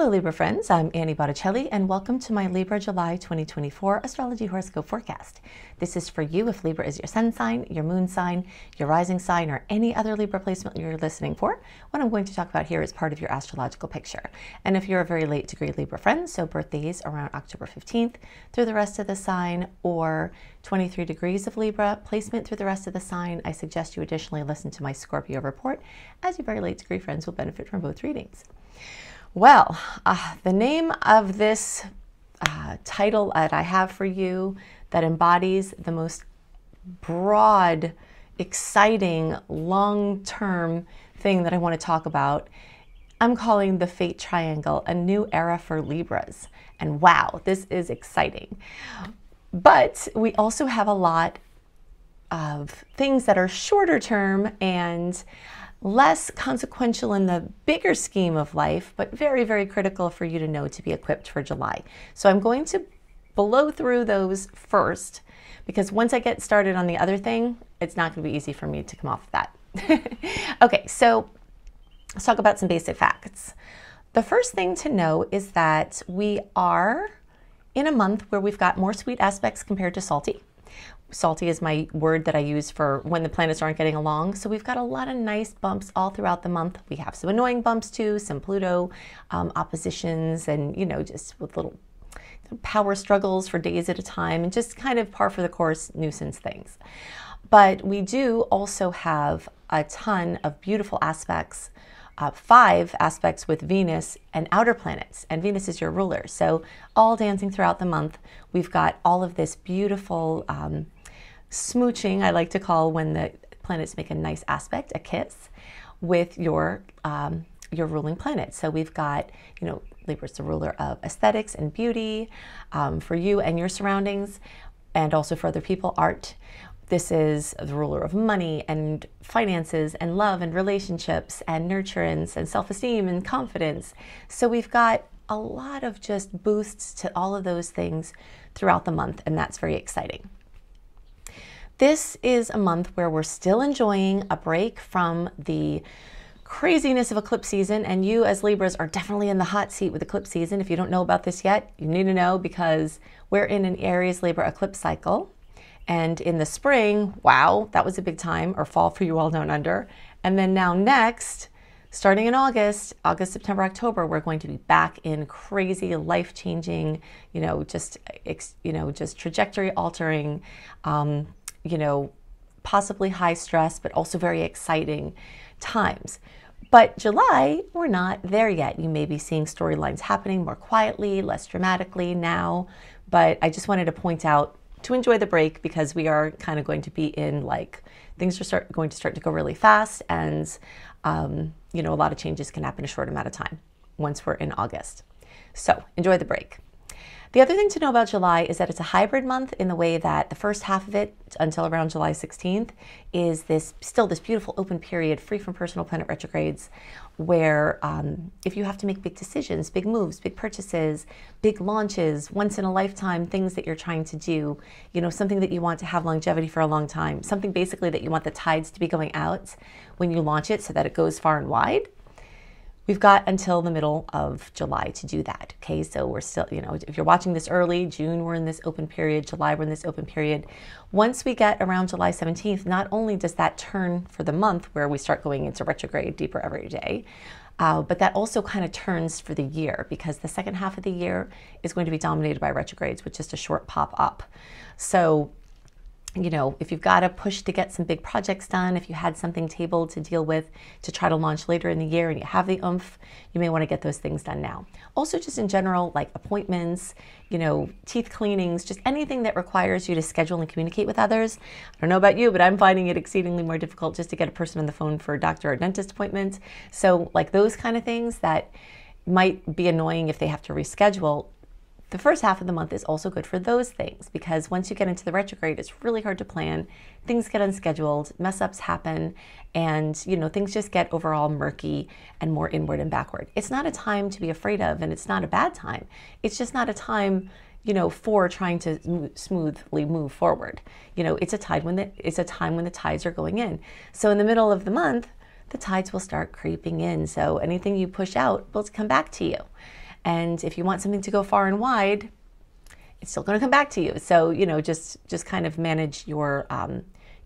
Hello Libra friends, I'm Annie Botticelli and welcome to my Libra July 2024 astrology horoscope forecast. This is for you if Libra is your sun sign, your moon sign, your rising sign, or any other Libra placement you're listening for. What I'm going to talk about here is part of your astrological picture. And if you're a very late degree Libra friend, so birthdays around October 15th through the rest of the sign, or 23 degrees of Libra placement through the rest of the sign, I suggest you additionally listen to my Scorpio report, as your very late degree friends will benefit from both readings. Well, the name of this title that I have for you that embodies the most broad, exciting, long-term thing that I want to talk about, I'm calling the Fate Triangle, a new era for Libras. And wow, this is exciting. But we also have a lot of things that are shorter term and less consequential in the bigger scheme of life, but very, very critical for you to know to be equipped for July. So I'm going to blow through those first, because once I get started on the other thing, it's not going to be easy for me to come off of that. Okay, so let's talk about some basic facts. The first thing to know is that we are in a month where we've got more sweet aspects compared to salty. Salty is my word that I use for when the planets aren't getting along. So we've got a lot of nice bumps all throughout the month. We have some annoying bumps too, some Pluto oppositions, and just with little power struggles for days at a time, and just kind of par for the course nuisance things. But we do also have a ton of beautiful aspects, 5 aspects with Venus and outer planets, and Venus is your ruler. So all dancing throughout the month, we've got all of this beautiful smooching, I like to call when the planets make a nice aspect, a kiss, with your ruling planet. So we've got, Libra's the ruler of aesthetics and beauty for you and your surroundings, and also for other people, art. This is the ruler of money and finances and love and relationships and nurturance and self-esteem and confidence. So we've got a lot of just boosts to all of those things throughout the month, and that's very exciting. This is a month where we're still enjoying a break from the craziness of eclipse season, and you as Libras are definitely in the hot seat with eclipse season. If you don't know about this yet, you need to know, because we're in an Aries Libra eclipse cycle. And in the spring, wow, that was a big time, or fall for you all down under. And then now next, starting in August, September, October, we're going to be back in crazy, life-changing, just trajectory-altering, possibly high stress, but also very exciting times. But July, we're not there yet. You may be seeing storylines happening more quietly, less dramatically now, but I just wanted to point out to enjoy the break, because we are kind of going to be in, like, things are going to start to go really fast, and a lot of changes can happen in a short amount of time once we're in August. So enjoy the break. The other thing to know about July is that it's a hybrid month, in the way that the first half of it, until around July 16th, is still this beautiful open period, free from personal planet retrogrades, where if you have to make big decisions, big moves, big purchases, big launches, once in a lifetime things that you're trying to do, something that you want to have longevity for a long time, something basically that you want the tides to be going out when you launch it so that it goes far and wide. We've got until the middle of July to do that, okay? So we're still, if you're watching this early, June, we're in this open period, July, we're in this open period. Once we get around July 17th, not only does that turn for the month where we start going into retrograde deeper every day, but that also kind of turns for the year, because the second half of the year is going to be dominated by retrogrades with just a short pop up. So, if you've got to push to get some big projects done, if you had something tabled to deal with to try to launch later in the year and you have the oomph, you may want to get those things done now. Also, just in general, like appointments, teeth cleanings, just anything that requires you to schedule and communicate with others. I don't know about you, but I'm finding it exceedingly more difficult just to get a person on the phone for a doctor or dentist appointment. So like those kind of things that might be annoying if they have to reschedule. The first half of the month is also good for those things, because once you get into the retrograde, it's really hard to plan. Things get unscheduled, mess-ups happen, and things just get overall murky and more inward and backward. It's not a time to be afraid of, and it's not a bad time. It's just not a time, for trying to smoothly move forward. It's a time when the tides are going in. So in the middle of the month, the tides will start creeping in. So anything you push out will come back to you. And if you want something to go far and wide, it's still going to come back to you. So, you know, just kind of manage your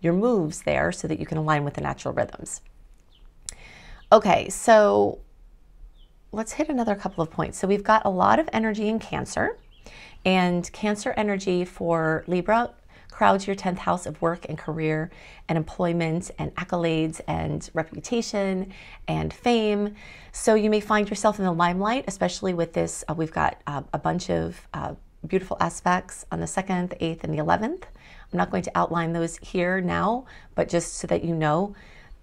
moves there so that you can align with the natural rhythms. Okay, so let's hit another couple of points. So we've got a lot of energy in Cancer, and Cancer energy for Libra crowds your 10th house of work and career and employment and accolades and reputation and fame. So you may find yourself in the limelight, especially with this. We've got a bunch of beautiful aspects on the 2nd, the 8th, and the 11th. I'm not going to outline those here now, but just so that you know,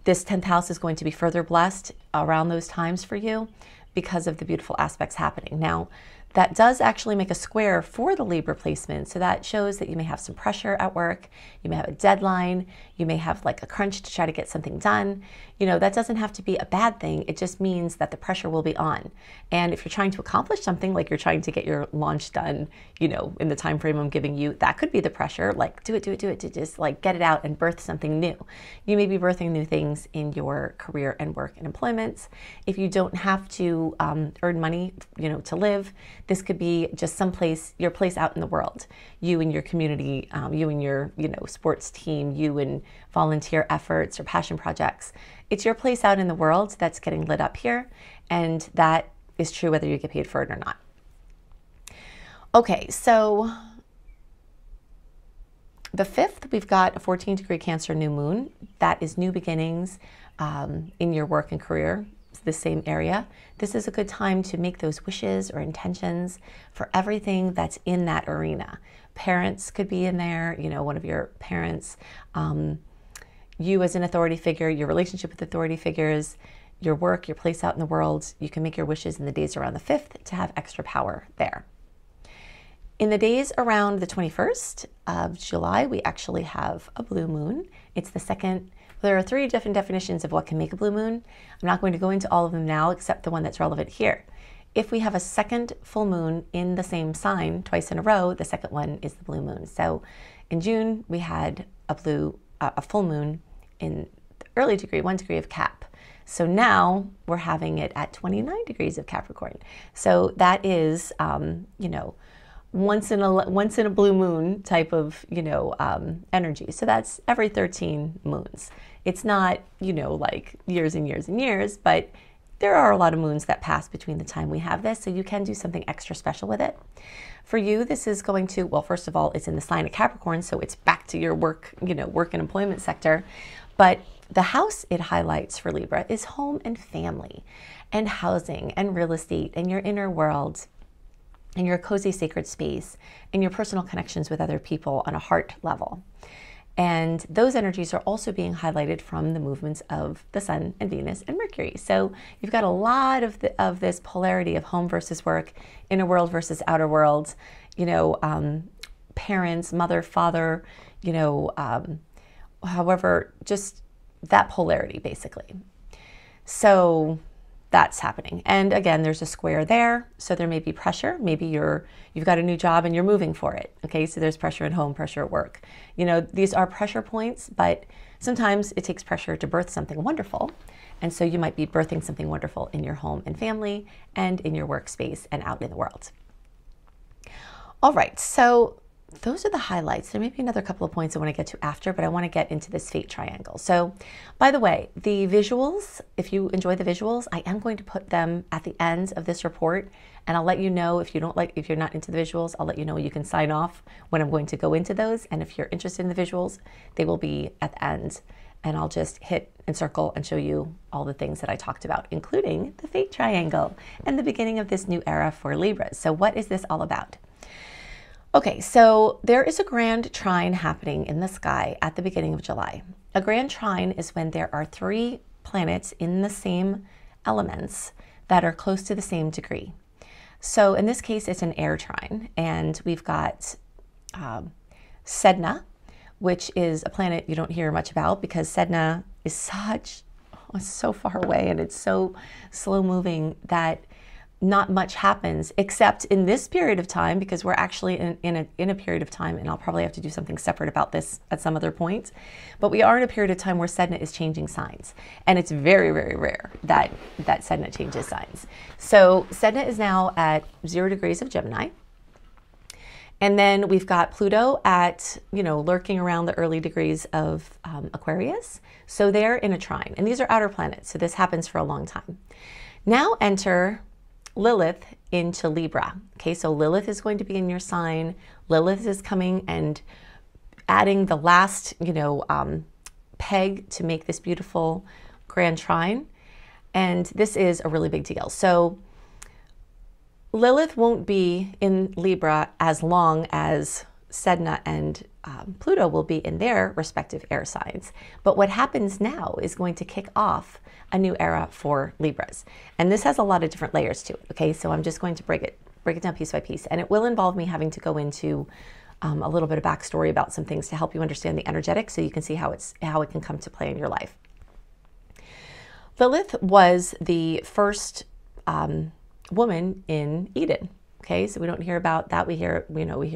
this 10th house is going to be further blessed around those times for you because of the beautiful aspects happening. Now, that does actually make a square for the Libra placement. So that shows that you may have some pressure at work. You may have a deadline. You may have like a crunch to try to get something done. You know, that doesn't have to be a bad thing. It just means that the pressure will be on. And if you're trying to accomplish something, like you're trying to get your launch done, you know, in the time frame I'm giving you, that could be the pressure. Like do it, to just like get it out and birth something new. You may be birthing new things in your career and work and employments. If you don't have to earn money, you know, to live, this could be just someplace, your place out in the world, you and your community, you and your, you know, sports team, you and volunteer efforts or passion projects. It's your place out in the world that's getting lit up here, and that is true whether you get paid for it or not. Okay, so the 5th, we've got a 14-degree Cancer new moon. That is new beginnings in your work and career. The same area. This is a good time to make those wishes or intentions for everything that's in that arena. Parents could be in there, you know, one of your parents, you as an authority figure, your relationship with authority figures, your work, your place out in the world. You can make your wishes in the days around the 5th to have extra power there. In the days around the 21st of July, we actually have a blue moon. It's the 2nd. There are 3 different definitions of what can make a blue moon. I'm not going to go into all of them now, except the one that's relevant here. If we have a 2nd full moon in the same sign twice in a row, the 2nd one is the blue moon. So in June, we had a full moon in the early degree, 1 degree of Cap. So now we're having it at 29 degrees of Capricorn. So that is, you know, once in a blue moon type of, you know, energy. So that's every 13 moons. It's not, you know, like years and years and years, but there are a lot of moons that pass between the time we have this, so you can do something extra special with it. For you, this is going to, well, first of all, it's in the sign of Capricorn, so it's back to your work, you know, work and employment sector. But the house it highlights for Libra is home and family and housing and real estate and your inner world, in your cozy sacred space, in your personal connections with other people on a heart level. And those energies are also being highlighted from the movements of the Sun and Venus and Mercury. So you've got a lot of this polarity of home versus work, inner world versus outer world, you know, parents, mother, father, you know, however, just that polarity basically. So that's happening. And again, there's a square there, so there may be pressure. Maybe you've got a new job and you're moving for it. Okay, so there's pressure at home, pressure at work. You know, these are pressure points, but sometimes it takes pressure to birth something wonderful. And so you might be birthing something wonderful in your home and family and in your workspace and out in the world. All right, so those are the highlights. There may be another couple of points I want to get to after, but I want to get into this fate triangle. So, by the way, the visuals, if you enjoy the visuals, I am going to put them at the end of this report, and I'll let you know if you don't like, if you're not into the visuals, I'll let you know. You can sign off when I'm going to go into those, and if you're interested in the visuals, they will be at the end, and I'll just hit and circle and show you all the things that I talked about, including the fate triangle and the beginning of this new era for Libra. So what is this all about? Okay, so there is a grand trine happening in the sky at the beginning of July. A grand trine is when there are 3 planets in the same elements that are close to the same degree. So in this case, it's an air trine, and we've got Sedna, which is a planet you don't hear much about because Sedna is such, it's so far away and it's so slow moving that not much happens, except in this period of time, because we're actually in a period of time, and I'll probably have to do something separate about this at some other point, but we are in a period of time where Sedna is changing signs, and it's very, very rare that Sedna changes signs. So Sedna is now at 0 degrees of Gemini, and then we've got Pluto at, you know, lurking around the early degrees of Aquarius, so they're in a trine, and these are outer planets, so this happens for a long time. Now enter Lilith into Libra. Okay, so Lilith is going to be in your sign. Lilith is coming and adding the last, you know, peg to make this beautiful grand trine. And this is a really big deal. So Lilith won't be in Libra as long as Sedna and Pluto will be in their respective air signs. But what happens now is going to kick off a new era for Libras. And this has a lot of different layers to it, okay? So I'm just going to break it down piece by piece. And it will involve me having to go into a little bit of backstory about some things to help you understand the energetics, so you can see how it can come to play in your life. Lilith was the first woman in Eden. Okay, so we don't hear about that. We hear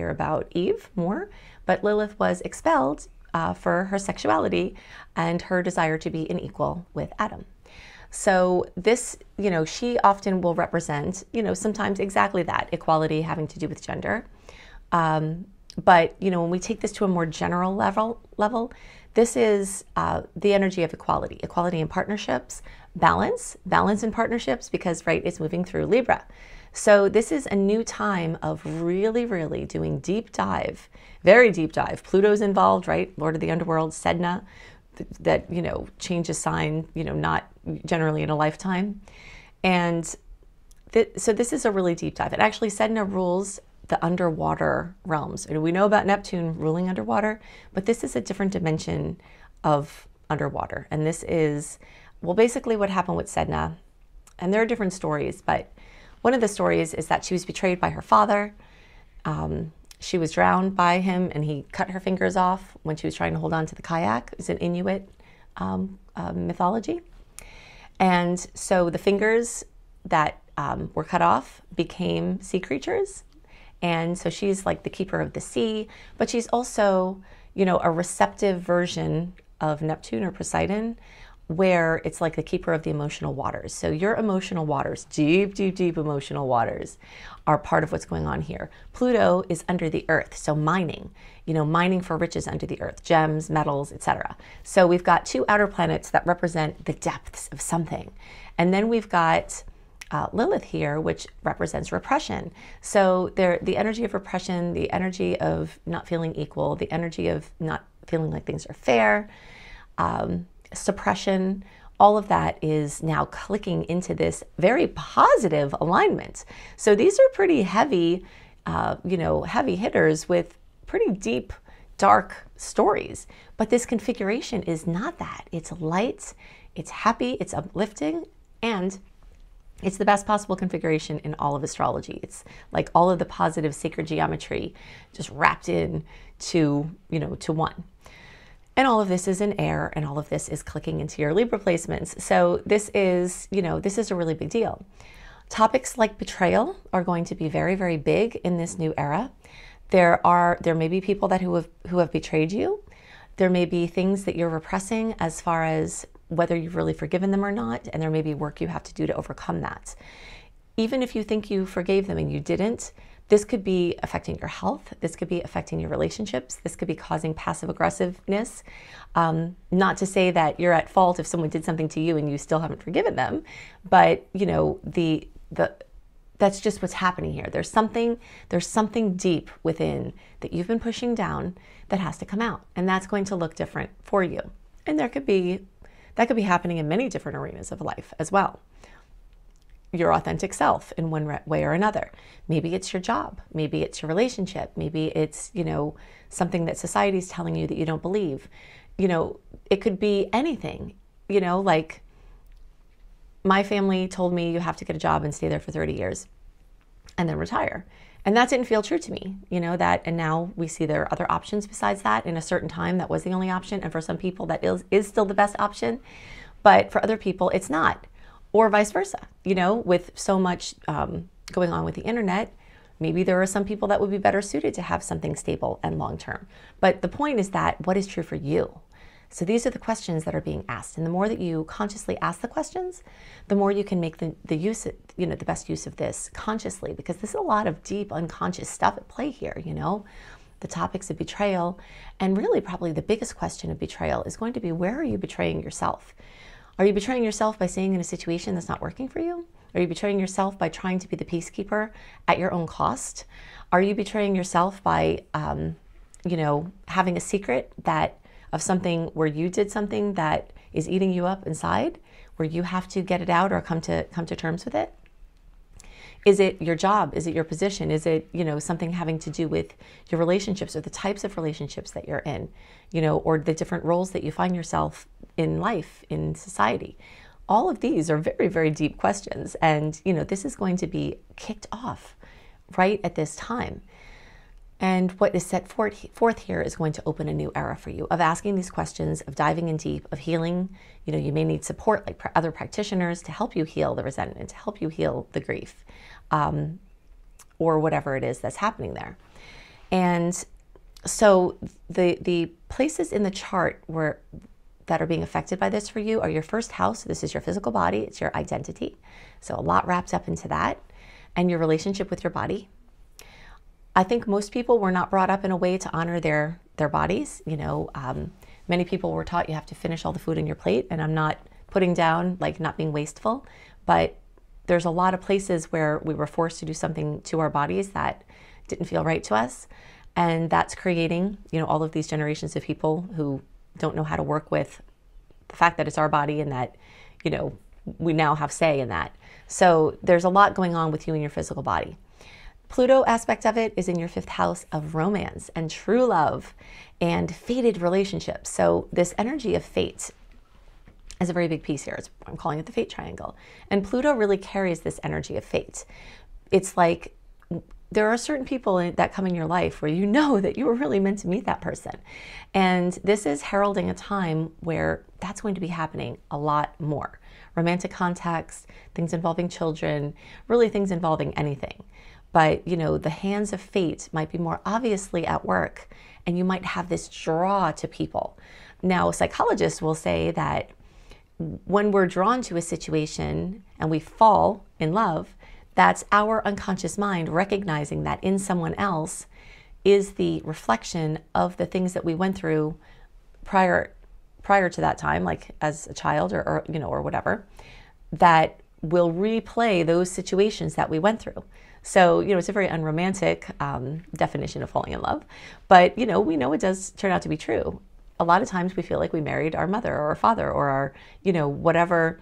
about Eve more, but Lilith was expelled for her sexuality and her desire to be an equal with Adam. So this, you know, she often will represent, you know, sometimes exactly that, equality having to do with gender. But, you know, when we take this to a more general level, this is the energy of equality, equality in partnerships, balance in partnerships, because, right, it's moving through Libra. So this is a new time of really, really doing deep dive, very deep dive. Pluto's involved, right? Lord of the Underworld, Sedna, that, you know, changes sign, you know, not generally in a lifetime. And so this is a really deep dive. And actually, Sedna rules the underwater realms. And we know about Neptune ruling underwater, but this is a different dimension of underwater. And this is, well, basically what happened with Sedna. And there are different stories, but one of the stories is that she was betrayed by her father. She was drowned by him, and he cut her fingers off when she was trying to hold on to the kayak. It's an Inuit mythology. And so the fingers that were cut off became sea creatures. And so she's like the keeper of the sea, but she's also, you know, a receptive version of Neptune or Poseidon, where it's like the keeper of the emotional waters. So your emotional waters, deep, deep, deep emotional waters, are part of what's going on here. Pluto is under the earth, so mining, you know, mining for riches under the earth, gems, metals, etc. So we've got two outer planets that represent the depths of something. And then we've got Lilith here, which represents repression. So the energy of repression, the energy of not feeling equal, the energy of not feeling like things are fair, suppression, all of that is now clicking into this very positive alignment. So these are pretty heavy, you know, heavy hitters with pretty deep, dark stories. But this configuration is not that. It's light, it's happy, it's uplifting, and it's the best possible configuration in all of astrology. It's like all of the positive sacred geometry just wrapped in to, you know, to one. And all of this is in air, and all of this is clicking into your Libra placements. So this is, you know, this is a really big deal. Topics like betrayal are going to be very, very big in this new era. There may be people that who have betrayed you. There may be things that you're repressing as far as whether you've really forgiven them or not, and there may be work you have to do to overcome that. Even if you think you forgave them and you didn't, this could be affecting your health. This could be affecting your relationships. This could be causing passive aggressiveness. Not to say that you're at fault if someone did something to you and you still haven't forgiven them, but, you know, that's just what's happening here. There's something deep within that you've been pushing down that has to come out, and that's going to look different for you. And that could be happening in many different arenas of life as well. Your authentic self in one way or another. Maybe it's your job, maybe it's your relationship, maybe it's, you know, something that society's telling you that you don't believe. You know, it could be anything. You know, like my family told me you have to get a job and stay there for 30 years and then retire. And that didn't feel true to me, you know, that, and now we see there are other options besides that. In a certain time, that was the only option. And for some people, that is still the best option. But for other people, it's not. or vice versa. You know, with so much going on with the internet, maybe there are some people that would be better suited to have something stable and long-term. But the point is that what is true for you? So these are the questions that are being asked. And the more that you consciously ask the questions, the more you can make the best use of this consciously, because there's a lot of deep unconscious stuff at play here, you know. The topics of betrayal, and really probably the biggest question of betrayal is going to be, where are you betraying yourself? Are you betraying yourself by staying in a situation that's not working for you? Are you betraying yourself by trying to be the peacekeeper at your own cost? Are you betraying yourself by, you know, having a secret that of something where you did something that is eating you up inside, where you have to get it out or come to terms with it? Is it your job? Is it your position? Is it, you know, something having to do with your relationships or the types of relationships that you're in, you know, or the different roles that you find yourself in life, in society? All of these are very, very deep questions. And, you know, this is going to be kicked off right at this time. And what is set forth here is going to open a new era for you of asking these questions, of diving in deep, of healing. You know, you may need support like other practitioners to help you heal the resentment, to help you heal the grief, or whatever it is that's happening there. And so the places in the chart where that are being affected by this for you are your first house. This is your physical body. It's your identity. So a lot wrapped up into that, and your relationship with your body. I think most people were not brought up in a way to honor their bodies. You know, many people were taught you have to finish all the food in your plate, and I'm not putting down like not being wasteful, but there's a lot of places where we were forced to do something to our bodies that didn't feel right to us, and that's creating, you know, all of these generations of people who don't know how to work with the fact that it's our body and that, you know, we now have say in that. So there's a lot going on with you and your physical body. Pluto aspect of it is in your fifth house of romance and true love and fated relationships. So this energy of fate is a very big piece here. I'm calling it the fate triangle. And Pluto really carries this energy of fate. It's like there are certain people that come in your life where you know that you were really meant to meet that person. And this is heralding a time where that's going to be happening a lot more. Romantic contacts, things involving children, really things involving anything. But, you know, the hands of fate might be more obviously at work, and you might have this draw to people. Now, psychologists will say that when we're drawn to a situation and we fall in love, that's our unconscious mind recognizing that in someone else is the reflection of the things that we went through prior to that time, like as a child or you know, or whatever, that will replay those situations that we went through. So, you know, it's a very unromantic definition of falling in love, but, you know, we know it does turn out to be true. A lot of times we feel like we married our mother or our father or our, you know, whatever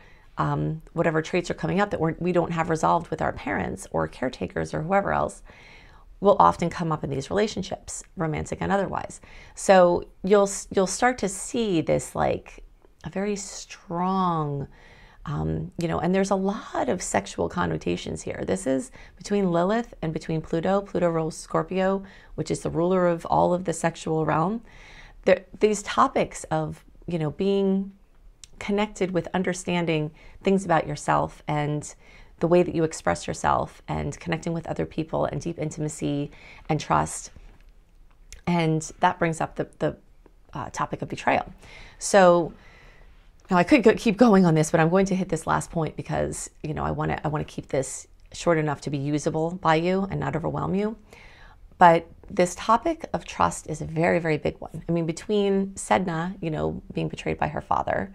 traits are coming up that we don't have resolved with our parents or caretakers or whoever else will often come up in these relationships, romantic and otherwise. So you'll start to see this, like, a very strong, you know, and there's a lot of sexual connotations here. This is between Lilith and between Pluto. Pluto rules Scorpio, which is the ruler of all of the sexual realm. These topics of, you know, being connected with understanding things about yourself and the way that you express yourself and connecting with other people and deep intimacy and trust. And that brings up the topic of betrayal. So, now, I could keep going on this, but I'm going to hit this last point because, you know, I want to keep this short enough to be usable by you and not overwhelm you. But this topic of trust is a very, very big one. I mean, between Sedna, you know, being betrayed by her father,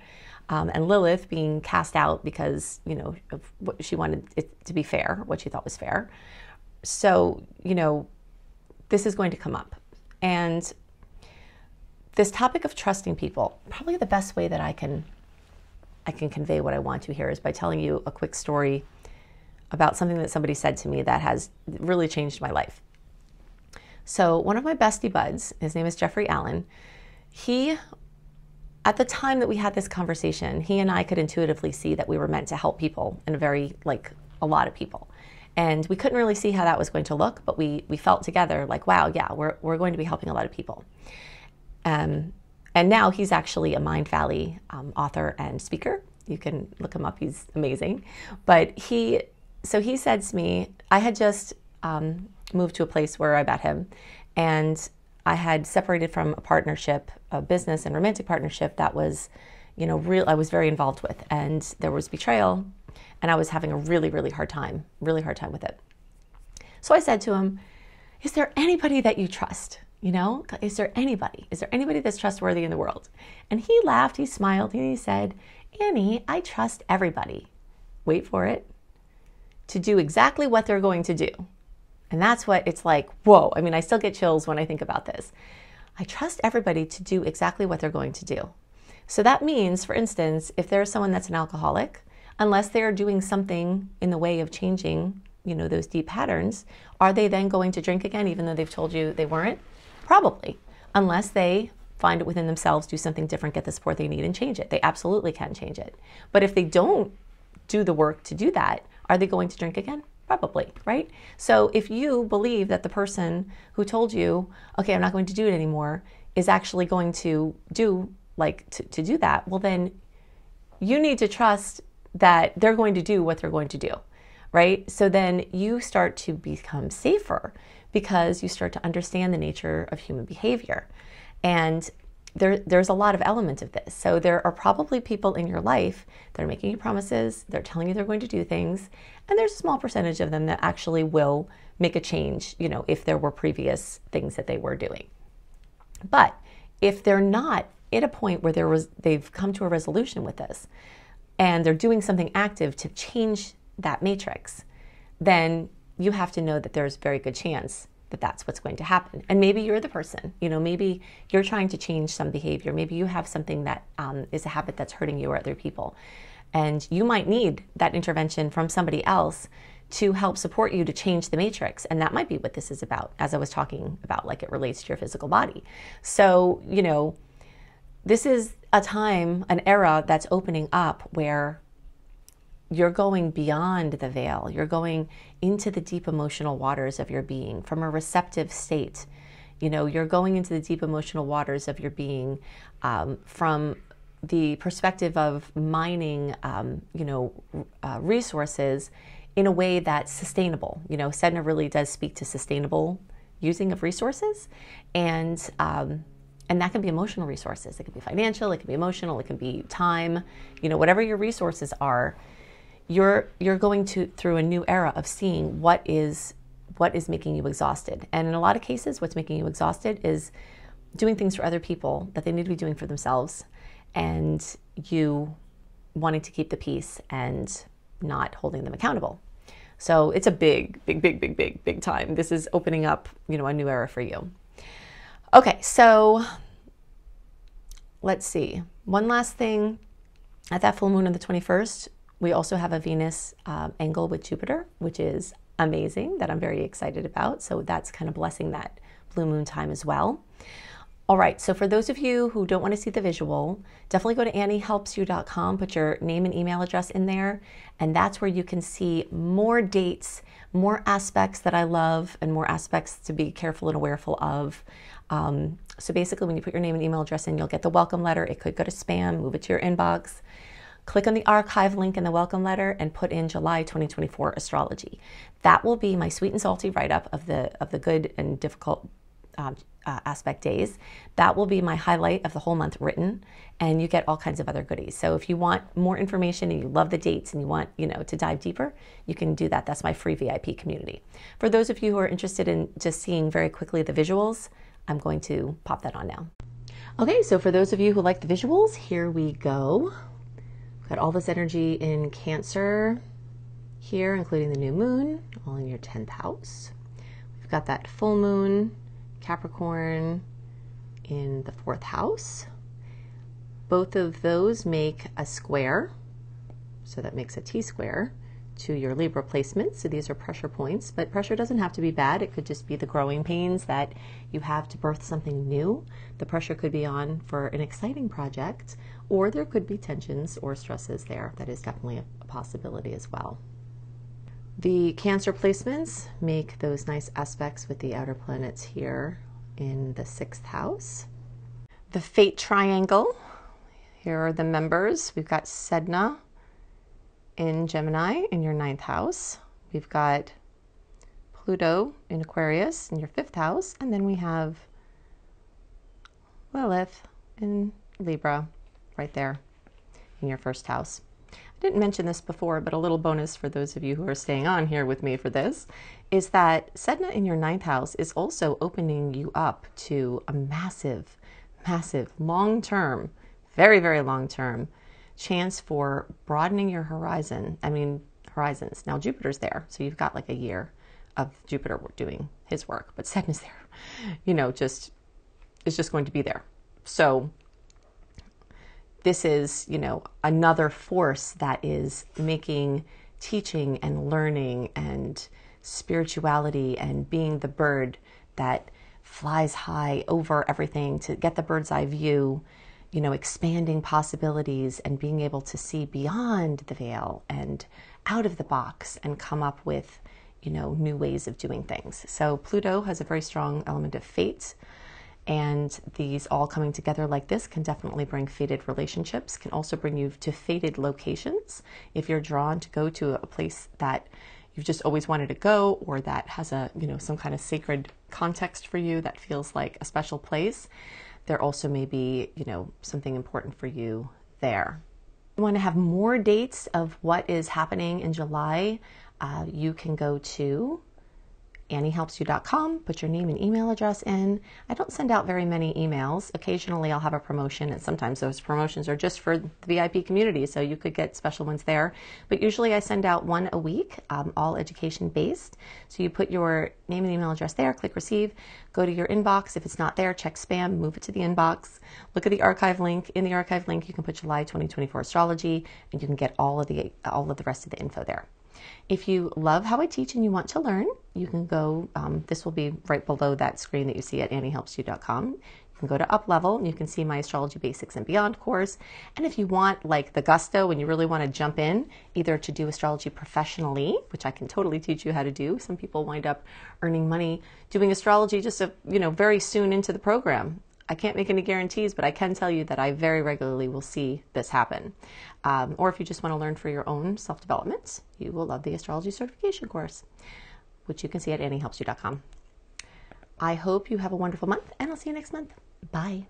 and Lilith being cast out because, you know, of what she wanted it to be fair, what she thought was fair. So, you know, this is going to come up. And this topic of trusting people, probably the best way that I can convey what I want to here is by telling you a quick story about something that somebody said to me that has really changed my life. So one of my bestie buds, his name is Jeffrey Allen, he, at the time that we had this conversation, he and I could intuitively see that we were meant to help people, and a lot of people. And we couldn't really see how that was going to look, but we felt together like, wow, yeah, we're going to be helping a lot of people. And now he's actually a Mindvalley author and speaker. You can look him up. He's amazing. But so he said to me, I had just moved to a place where I met him, and I had separated from a partnership, a business and romantic partnership that was, you know, real. I was very involved with, and there was betrayal, and I was having a really hard time with it. So I said to him, is there anybody that you trust? You know, is there anybody that's trustworthy in the world? And he laughed, he smiled, and he said, Annie, I trust everybody, wait for it, to do exactly what they're going to do. And that's what it's like, whoa, I mean, I still get chills when I think about this. I trust everybody to do exactly what they're going to do. So that means, for instance, if there's someone that's an alcoholic, unless they are doing something in the way of changing, you know, those deep patterns, are they then going to drink again, even though they've told you they weren't? Probably, unless they find it within themselves, do something different, get the support they need and change it. They absolutely can change it. But if they don't do the work to do that, are they going to drink again? Probably, right? So if you believe that the person who told you, okay, I'm not going to do it anymore, is actually going to do that, well then you need to trust that they're going to do what they're going to do, right? So then you start to become safer because you start to understand the nature of human behavior. And there's a lot of element of this. So there are probably people in your life that are making you promises, they're telling you they're going to do things, and there's a small percentage of them that actually will make a change, you know, if there were previous things that they were doing. But if they're not at a point where they've come to a resolution with this, and they're doing something active to change that matrix, then you have to know that there's a very good chance that that's what's going to happen. And maybe you're the person, you know, maybe you're trying to change some behavior. Maybe you have something that is a habit that's hurting you or other people. And you might need that intervention from somebody else to help support you to change the matrix. And that might be what this is about, as I was talking about, like it relates to your physical body. So, you know, this is a time, an era that's opening up where you're going beyond the veil. You're going into the deep emotional waters of your being from a receptive state. You know, you're going into the deep emotional waters of your being from the perspective of mining, you know, resources in a way that's sustainable. You know, Sedna really does speak to sustainable using of resources, and that can be emotional resources. It can be financial, it can be emotional, it can be time, you know, whatever your resources are. You're going to through a new era of seeing what is making you exhausted. And in a lot of cases, what's making you exhausted is doing things for other people that they need to be doing for themselves, and you wanting to keep the peace and not holding them accountable. So it's a big time. This is opening up, you know, a new era for you. Okay, so let's see. One last thing. At that full moon on the 21st, we also have a Venus angle with Jupiter, which is amazing, that I'm very excited about. So that's kind of blessing that blue moon time as well. All right, so for those of you who don't want to see the visual, definitely go to anniehelpsyou.com, put your name and email address in there, and that's where you can see more dates, more aspects that I love, and more aspects to be careful and awareful of. So basically, when you put your name and email address in, you'll get the welcome letter. It could go to spam, move it to your inbox. Click on the archive link in the welcome letter and put in July 2024 astrology. That will be my sweet and salty write-up of the good and difficult aspect days. That will be my highlight of the whole month written, and you get all kinds of other goodies. So if you want more information and you love the dates and you want, you know, to dive deeper, you can do that. That's my free VIP community. For those of you who are interested in just seeing very quickly the visuals, I'm going to pop that on now. Okay, so for those of you who like the visuals, here we go. Got all this energy in Cancer here, including the new moon, all in your 10th house. We've got that full moon, Capricorn, in the 4th house. Both of those make a square, so that makes a T-square to your Libra placement. So these are pressure points, but pressure doesn't have to be bad. It could just be the growing pains that you have to birth something new. The pressure could be on for an exciting project, or there could be tensions or stresses there. That is definitely a possibility as well. The Cancer placements make those nice aspects with the outer planets here in the 6th house. The fate triangle Here are the members. We've got Sedna in Gemini in your 9th house. We've got Pluto in Aquarius in your 5th house. And then we have Lilith in Libra right there in your 1st house. I didn't mention this before, but a little bonus for those of you who are staying on here with me for this is that Sedna in your 9th house is also opening you up to a massive, massive, long-term, very, very long-term chance for broadening your horizons. Now Jupiter's there, so you've got like a year of Jupiter doing his work, but Sedna's there. You know, it's just going to be there. So this is, you know, another force that is making teaching and learning and spirituality and being the bird that flies high over everything to get the bird's eye view, you know, expanding possibilities and being able to see beyond the veil and out of the box and come up with, you know, new ways of doing things. So Pluto has a very strong element of fate. And these all coming together like this can definitely bring fated relationships, can also bring you to fated locations. If you're drawn to go to a place that you've just always wanted to go, or that has a, you know, some kind of sacred context for you that feels like a special place, there also may be, you know, something important for you there. If you want to have more dates of what is happening in July, you can go to anniehelpsyou.com, put your name and email address in. I don't send out very many emails. Occasionally I'll have a promotion, and sometimes those promotions are just for the VIP community, so you could get special ones there. But usually I send out one a week, all education-based. So you put your name and email address there, click receive, go to your inbox. If it's not there, check spam, move it to the inbox. Look at the archive link. In the archive link, you can put July 2024 astrology, and you can get all of the rest of the info there. If you love how I teach and you want to learn, you can go, this will be right below that screen that you see at anniehelpsyou.com. You can go to Up Level and you can see my Astrology Basics and Beyond course. And if you want like the gusto and you really want to jump in, either to do astrology professionally, which I can totally teach you how to do. Some people wind up earning money doing astrology just, you know, very soon into the program. I can't make any guarantees, but I can tell you that I very regularly will see this happen. Or if you just want to learn for your own self-development, you will love the astrology certification course, which you can see at anniehelpsyou.com. I hope you have a wonderful month, and I'll see you next month. Bye.